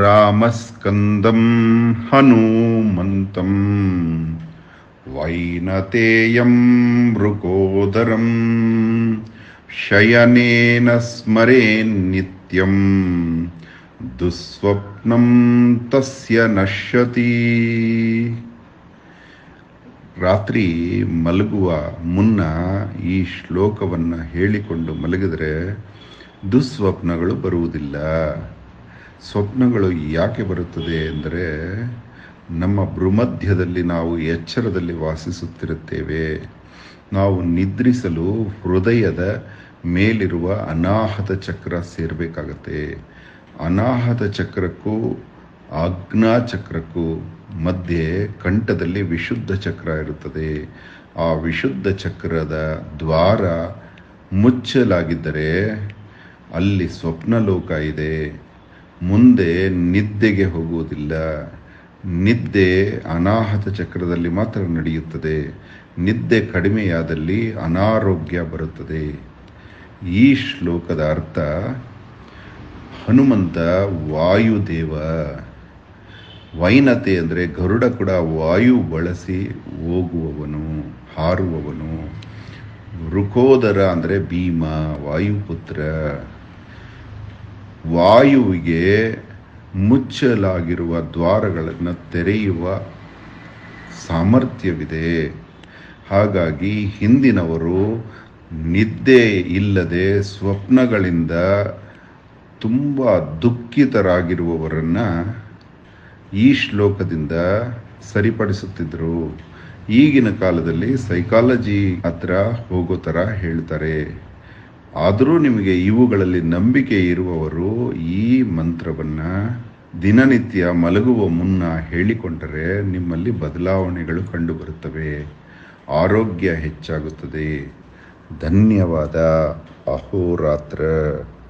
रामस्कंदं हनुमन्तं वैनतेयं मृकोदरं शयनेन स्मरेन्नित्यं दुस्वप्नं तस्य नश्यति। ರಾತ್ರಿ ಮಲಗುವ ಮುನ್ನ ಈ ಶ್ಲೋಕವನ್ನು ಹೇಳಿಕೊಂಡು ಮಲಗಿದರೆ ದುಸ್ವಪ್ನಗಳು ಬರುವುದಿಲ್ಲ. ಸ್ವಪ್ನಗಳು ಯಾಕೆ ಬರುತ್ತದೆ ಅಂದರೆ ನಮ್ಮ ಭ್ರಮಧ್ಯದಲ್ಲಿ ನಾವು ಎಚ್ಚರದಲ್ಲಿ ವಾಸಿಸುತ್ತಿರುತ್ತೇವೆ. ನಾವು ನಿದ್ರಿಸಲು ಹೃದಯದ ಮೇಲಿರುವ ಅನಾಹತ ಚಕ್ರ ಸೇರಬೇಕಾಗತ್ತೆ. ಅನಾಹತ ಚಕ್ರಕ್ಕೂ ಆಜ್ಞಾ ಚಕ್ರಕ್ಕೂ ಮಧ್ಯೆ ಕಂಠದಲ್ಲಿ ವಿಶುದ್ಧ ಚಕ್ರ ಇರುತ್ತದೆ. ಆ ವಿಶುದ್ಧ ಚಕ್ರದ ದ್ವಾರ ಮುಚ್ಚಲಾಗಿದ್ದರೆ ಅಲ್ಲಿ ಸ್ವಪ್ನ ಲೋಕ ಇದೆ, ಮುಂದೆ ನಿದ್ದೆಗೆ ಹೋಗುವುದಿಲ್ಲ. ನಿದ್ದೆ ಅನಾಹತ ಚಕ್ರದಲ್ಲಿ ಮಾತ್ರ ನಡೆಯುತ್ತದೆ. ನಿದ್ದೆ ಕಡಿಮೆಯಾದಲ್ಲಿ ಅನಾರೋಗ್ಯ ಬರುತ್ತದೆ. ಈ ಶ್ಲೋಕದ ಅರ್ಥ ಹನುಮಂತ ವಾಯುದೇವ. ವೈನತೆ ಅಂದರೆ ಗರುಡ ಕೂಡ ವಾಯು ಬಳಸಿ ಹೋಗುವವನು, ಹಾರುವವನು. ವೃಕೋದರ ಅಂದರೆ ಭೀಮ, ವಾಯುಪುತ್ರ. ವಾಯುವಿಗೆ ಮುಚ್ಚಲಾಗಿರುವ ದ್ವಾರಗಳನ್ನು ತೆರೆಯುವ ಸಾಮರ್ಥ್ಯವಿದೆ. ಹಾಗಾಗಿ ಹಿಂದಿನವರು ನಿದ್ದೆ ಇಲ್ಲದೆ ಸ್ವಪ್ನಗಳಿಂದ ತುಂಬ ದುಃಖಿತರಾಗಿರುವವರನ್ನು ಈ ಶ್ಲೋಕದಿಂದ ಸರಿಪಡಿಸುತ್ತಿದ್ದರು. ಈಗಿನ ಕಾಲದಲ್ಲಿ ಸೈಕಾಲಜಿ ಹತ್ರ ಹೋಗೋ ಥರ ಹೇಳ್ತಾರೆ. ಆದರೂ ನಿಮಗೆ ಇವುಗಳಲ್ಲಿ ನಂಬಿಕೆ ಇರುವವರು ಈ ಮಂತ್ರವನ್ನು ದಿನನಿತ್ಯ ಮಲಗುವ ಮುನ್ನ ಹೇಳಿಕೊಂಡರೆ ನಿಮ್ಮಲ್ಲಿ ಬದಲಾವಣೆಗಳು ಕಂಡುಬರುತ್ತವೆ, ಆರೋಗ್ಯ ಹೆಚ್ಚಾಗುತ್ತದೆ. ಧನ್ಯವಾದ. ಅಹೋರಾತ್ರ.